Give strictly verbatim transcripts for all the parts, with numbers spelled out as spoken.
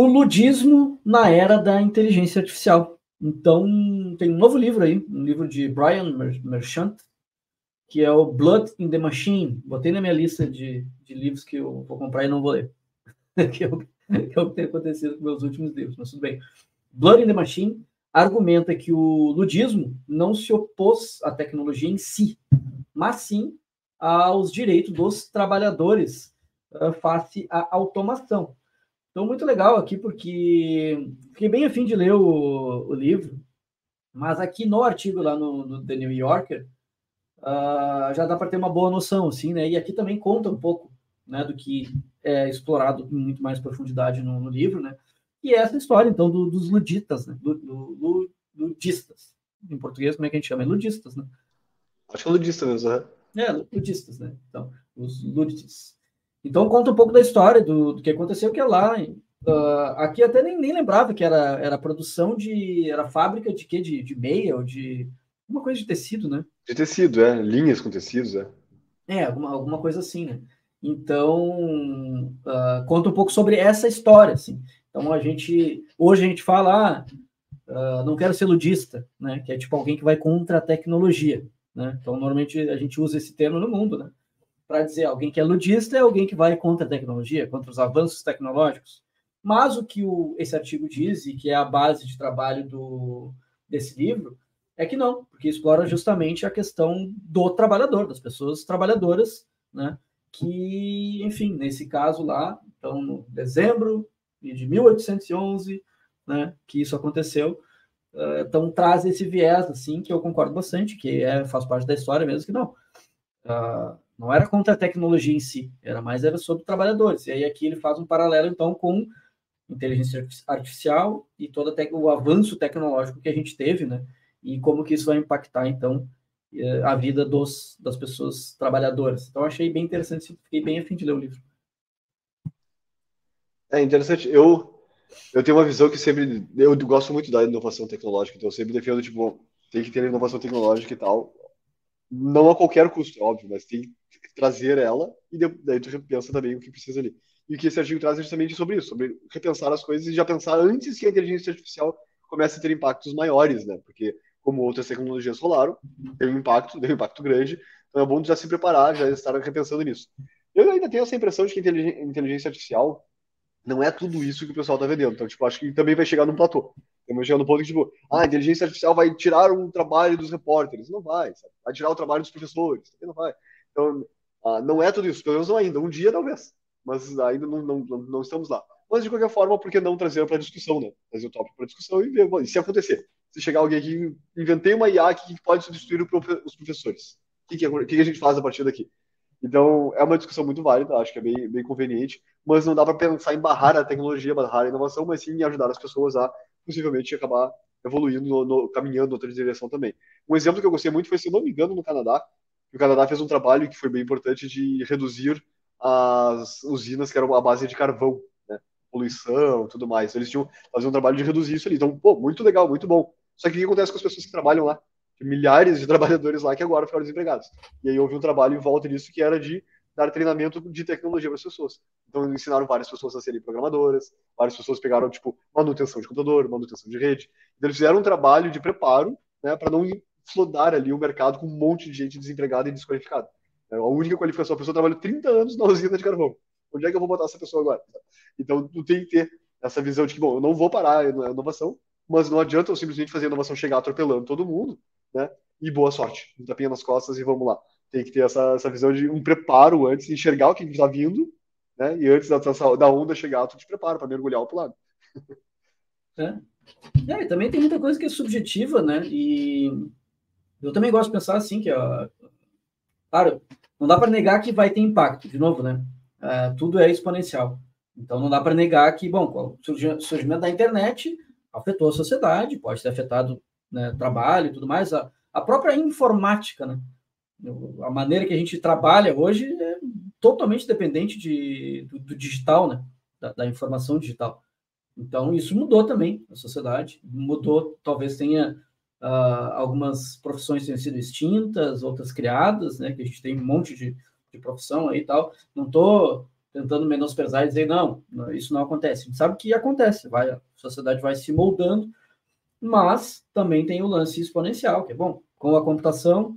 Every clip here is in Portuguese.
O ludismo na era da inteligência artificial. Então, tem um novo livro aí, um livro de Brian Merchant, que é o Blood in the Machine. Botei na minha lista de, de livros que eu vou comprar e não vou ler. que, é o, que é o que tem acontecido com meus últimos livros, mas tudo bem. Blood in the Machine argumenta que o ludismo não se opôs à tecnologia em si, mas sim aos direitos dos trabalhadores uh, face à automação. Então, muito legal aqui, porque fiquei bem afim de ler o, o livro, mas aqui no artigo, lá no, no The New Yorker, uh, já dá para ter uma boa noção, assim, né? E aqui também conta um pouco, né, do que é explorado com muito mais profundidade no, no livro, né? E essa história, então, do, dos luditas, né? Do, do, ludistas. Em português, como é que a gente chama? É ludistas, né? Acho que é ludista mesmo, né? É, ludistas, né? Então, os luditas. Então, conta um pouco da história, do, do que aconteceu, que é lá. Hein? Uh, aqui até nem, nem lembrava que era, era produção de... Era fábrica de quê? De, de meia ou de... Alguma coisa de tecido, né? De tecido, é. Linhas com tecidos, é. É, alguma, alguma coisa assim, né? Então, uh, conta um pouco sobre essa história, assim. Então, a gente... Hoje a gente fala, ah, uh, não quero ser ludista, né? Que é tipo alguém que vai contra a tecnologia, né? Então, normalmente a gente usa esse termo no mundo, né? Para dizer alguém que é ludista é alguém que vai contra a tecnologia, contra os avanços tecnológicos. Mas o que o, esse artigo diz, e que é a base de trabalho do, desse livro, é que não, porque explora justamente a questão do trabalhador, das pessoas trabalhadoras, né? Que, enfim, nesse caso lá, então, no dezembro de mil oitocentos e onze, né, que isso aconteceu. Uh, então, traz esse viés, assim, que eu concordo bastante, que é, faz parte da história mesmo, que não. Uh, Não era contra a tecnologia em si, era mais era sobre trabalhadores. E aí aqui ele faz um paralelo, então, com inteligência artificial e todo o avanço tecnológico que a gente teve, né? E como que isso vai impactar, então, a vida dos, das pessoas trabalhadoras. Então, achei bem interessante, fiquei bem a fim de ler o livro. É interessante. Eu, eu tenho uma visão que sempre... Eu gosto muito da inovação tecnológica, então eu sempre defendo, tipo, tem que ter inovação tecnológica e tal. Não a qualquer custo, óbvio, mas tem que trazer ela e daí tu repensa também o que precisa ali. E o que esse artigo traz é justamente sobre isso, sobre repensar as coisas e já pensar antes que a inteligência artificial comece a ter impactos maiores, né? Porque, como outras tecnologias rolaram, teve um impacto, deu um impacto grande, então é bom já se preparar, já estar repensando nisso. Eu ainda tenho essa impressão de que a inteligência artificial não é tudo isso que o pessoal tá vendendo. Então, tipo, acho que também vai chegar num platô. Estamos chegando no ponto que, tipo, ah, a inteligência artificial vai tirar o trabalho dos repórteres. Não vai, sabe? Vai tirar o trabalho dos professores. Não vai. Então, ah, não é tudo isso. Pelo menos não ainda. Um dia, talvez. Mas ainda não, não, não, não estamos lá. Mas, de qualquer forma, por que não trazer para discussão, né? Trazer o tópico para discussão e ver, bom, e se acontecer? Se chegar alguém aqui, inventei uma I A que pode substituir os professores. O que, que, o que a gente faz a partir daqui? Então, é uma discussão muito válida, acho que é bem, bem conveniente, mas não dá para pensar em barrar a tecnologia, barrar a inovação, mas sim em ajudar as pessoas a, possivelmente, acabar evoluindo, no, no, caminhando em outra direção também. Um exemplo que eu gostei muito foi, se não me engano, no Canadá, que o Canadá fez um trabalho que foi bem importante de reduzir as usinas que eram à base de carvão, né? Poluição e tudo mais. Eles tinham fazer um trabalho de reduzir isso ali. Então, pô, muito legal, muito bom. Só que o que acontece com as pessoas que trabalham lá? Milhares de trabalhadores lá que agora ficaram desempregados. E aí houve um trabalho em volta disso que era de dar treinamento de tecnologia para as pessoas. Então ensinaram várias pessoas a serem programadoras, várias pessoas pegaram, tipo, manutenção de computador, manutenção de rede. Então eles fizeram um trabalho de preparo, né, para não flodar ali o mercado com um monte de gente desempregada e desqualificada. A única qualificação, a pessoa trabalhou trinta anos na usina de carvão. Onde é que eu vou botar essa pessoa agora? Então tu tem que ter essa visão de que, bom, eu não vou parar a inovação, mas não adianta eu simplesmente fazer a inovação chegar atropelando todo mundo, né? E boa sorte, um tapinha nas costas e vamos lá. Tem que ter essa, essa visão de um preparo antes, enxergar o que está vindo, né? E antes da, da onda chegar, tu te prepara para mergulhar para o lado. É. É, e também tem muita coisa que é subjetiva, né? E eu também gosto de pensar assim, que, ó, claro, não dá para negar que vai ter impacto, de novo, né? É, tudo é exponencial. Então não dá para negar que, bom, o surgimento da internet afetou a sociedade, pode ter afetado, né, trabalho e tudo mais, a, a própria informática, né? A maneira que a gente trabalha hoje é totalmente dependente de, do, do digital, né? Da, da informação digital. Então, isso mudou também a sociedade, mudou, talvez tenha uh, algumas profissões tenham sido extintas, outras criadas, né? Que a gente tem um monte de, de profissão aí e tal. Não estou tentando menosprezar e dizer, não, isso não acontece. A gente sabe que acontece, vai, a sociedade vai se moldando, mas também tem o lance exponencial, que é bom, com a computação,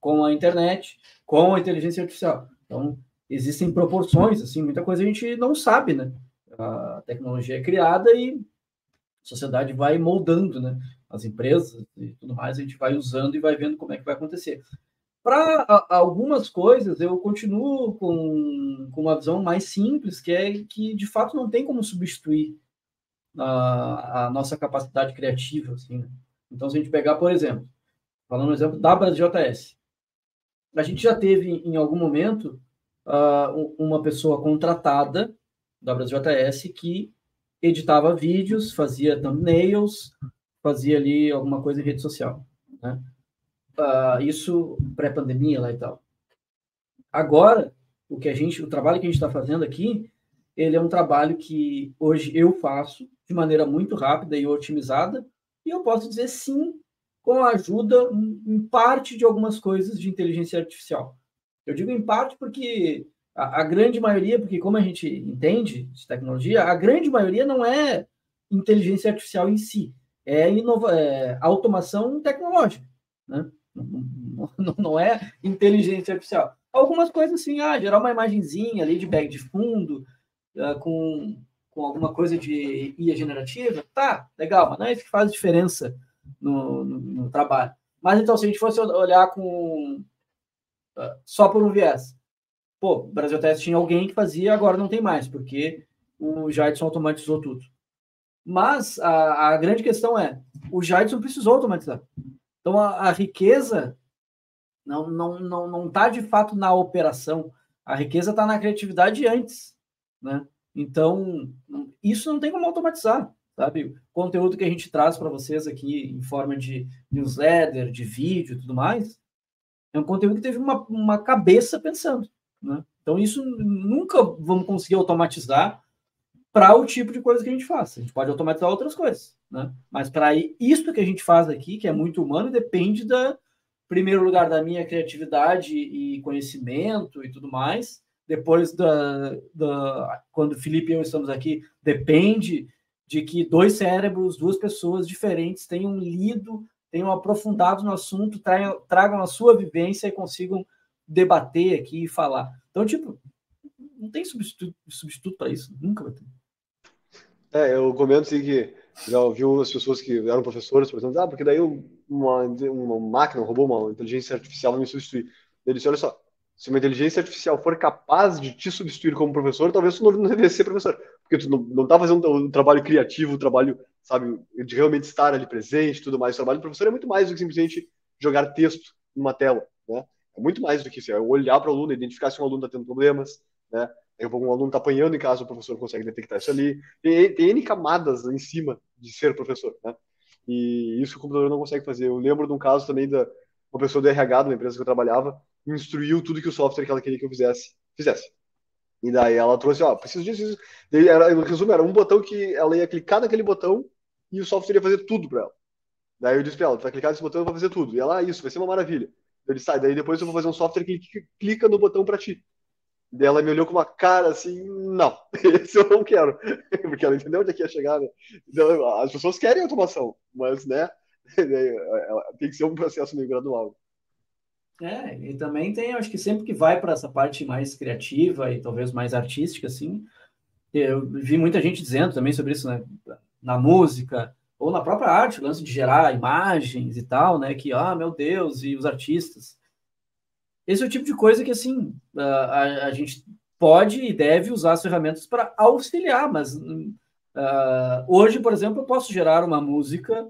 com a internet, com a inteligência artificial. Então, existem proporções, assim, muita coisa a gente não sabe, né? A tecnologia é criada e a sociedade vai moldando, né? As empresas e tudo mais, a gente vai usando e vai vendo como é que vai acontecer. Para algumas coisas, eu continuo com, com uma visão mais simples, que é que, de fato, não tem como substituir a, a nossa capacidade criativa, assim, né? Então, se a gente pegar, por exemplo, falando no exemplo da BrazilJS, a gente já teve, em algum momento, uh, uma pessoa contratada da BrazilJS que editava vídeos, fazia thumbnails, fazia ali alguma coisa em rede social, né? Uh, isso pré-pandemia lá e tal. Agora, o que a gente, o trabalho que a gente está fazendo aqui, ele é um trabalho que hoje eu faço de maneira muito rápida e otimizada, e eu posso dizer sim, com a ajuda em parte de algumas coisas de inteligência artificial. Eu digo em parte porque a, a grande maioria, porque como a gente entende de tecnologia, a grande maioria não é inteligência artificial em si, é, inova- é automação tecnológica, né? Não, não é inteligência artificial. Algumas coisas assim, ah, gerar uma imagenzinha ali de back de fundo, uh, com, com alguma coisa de I A generativa, tá, legal, mas não é isso que faz diferença no, no, no trabalho. Mas então, se a gente fosse olhar com uh, só por um viés, pô, o BrazilJS tinha alguém que fazia, agora não tem mais, porque o Jadson automatizou tudo. Mas a, a grande questão é, o Jadson precisou automatizar. Então, a, a riqueza não não, não, não tá, de fato, na operação. A riqueza está na criatividade antes, né? Então, isso não tem como automatizar, sabe? O conteúdo que a gente traz para vocês aqui em forma de newsletter, de vídeo e tudo mais, é um conteúdo que teve uma, uma cabeça pensando, né? Então, isso nunca vamos conseguir automatizar para o tipo de coisa que a gente faz. A gente pode automatizar outras coisas, né? Mas para isso que a gente faz aqui, que é muito humano, depende da, em primeiro lugar, da minha criatividade e conhecimento e tudo mais. Depois, da, da, quando o Felipe e eu estamos aqui, depende de que dois cérebros, duas pessoas diferentes tenham lido, tenham aprofundado no assunto, tragam, tragam a sua vivência e consigam debater aqui e falar. Então, tipo, não tem substituto, substituto para isso. Nunca vai ter. É, eu comento assim que já ouvi umas pessoas que eram professores, por exemplo, ah, porque daí uma, uma máquina, um robô, uma inteligência artificial vai me substituir. Ele disse, olha só, se uma inteligência artificial for capaz de te substituir como professor, talvez tu não devesse ser professor, porque tu não, não tá fazendo um trabalho criativo, um trabalho, sabe, de realmente estar ali presente, tudo mais. O trabalho do professor é muito mais do que simplesmente jogar texto numa tela, né? É muito mais do que isso, é olhar para o aluno, identificar se um aluno está tendo problemas, né? Daqui a pouco um aluno está apanhando em casa, o professor consegue detectar isso ali. Tem, tem N camadas em cima de ser professor, né? E isso o computador não consegue fazer. Eu lembro de um caso também da uma pessoa do R H de uma empresa que eu trabalhava, instruiu tudo que o software que ela queria que eu fizesse, fizesse. E daí ela trouxe, ó, oh, preciso disso, isso. Daí era, no resumo, era um botão que ela ia clicar naquele botão e o software ia fazer tudo para ela. Daí eu disse para ela, tu vai clicar nesse botão e vai fazer tudo. E ela, ah, isso, vai ser uma maravilha. Eu disse, sai, daí depois eu vou fazer um software que clica no botão para ti. Daí ela me olhou com uma cara assim, não, esse eu não quero. Porque ela entendeu onde é que ia chegar, né? Então, as pessoas querem automação, mas, né, tem que ser um processo meio gradual. É, e também tem, acho que sempre que vai para essa parte mais criativa e talvez mais artística, assim, eu vi muita gente dizendo também sobre isso, né? Na música ou na própria arte, o lance de gerar imagens e tal, né? Que, ah, meu Deus, e os artistas... Esse é o tipo de coisa que, assim, a, a gente pode e deve usar as ferramentas para auxiliar, mas uh, hoje, por exemplo, eu posso gerar uma música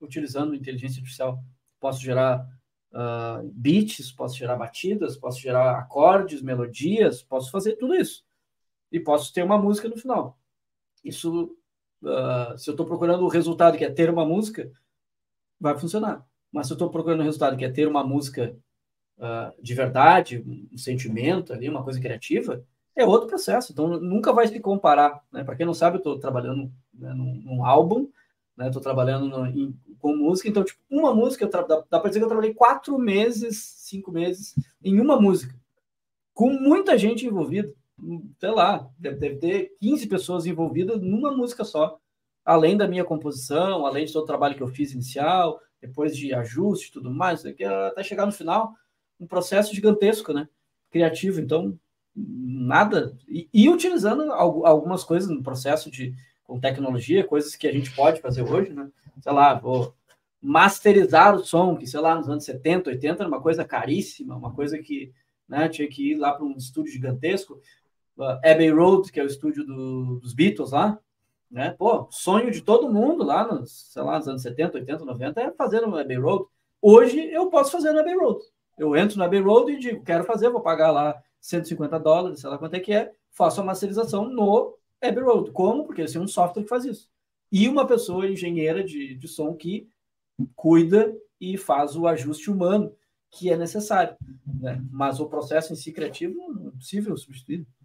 utilizando inteligência artificial. Posso gerar uh, beats, posso gerar batidas, posso gerar acordes, melodias, posso fazer tudo isso. E posso ter uma música no final. Isso, uh, se eu estou procurando o resultado que é ter uma música, vai funcionar. Mas se eu estou procurando o resultado que é ter uma música... Uh, de verdade, um sentimento ali, uma coisa criativa, é outro processo. Então, nunca vai se comparar, né? Para quem não sabe, eu estou trabalhando, né, num, num álbum, né? Estou trabalhando no, em, com música, então, tipo, uma música, eu tra- dá, dá para dizer que eu trabalhei quatro meses, cinco meses, em uma música, com muita gente envolvida. sei lá, deve, deve ter quinze pessoas envolvidas numa música só. Além da minha composição, além de todo o trabalho que eu fiz inicial, depois de ajuste e tudo mais, até chegar no final, um processo gigantesco, né? Criativo, então, nada... E, e utilizando algumas coisas no processo de... com tecnologia, coisas que a gente pode fazer hoje, né? Sei lá, vou masterizar o som, que, sei lá, nos anos setenta, oitenta, era uma coisa caríssima, uma coisa que, né, tinha que ir lá para um estúdio gigantesco. Uh, Abbey Road, que é o estúdio do, dos Beatles lá, né? Pô, sonho de todo mundo lá, nos, sei lá, nos anos setenta, oitenta, noventa, é fazer no Abbey Road. Hoje eu posso fazer no Abbey Road. Eu entro no Abbey Road e digo, quero fazer, vou pagar lá cento e cinquenta dólares, sei lá quanto é que é, faço a masterização no Abbey Road. Como? Porque assim, um software que faz isso. E uma pessoa engenheira de, de som que cuida e faz o ajuste humano que é necessário, né? Mas o processo em si criativo não é possível substituir.